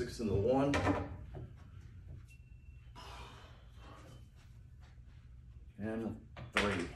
six and the one. And three.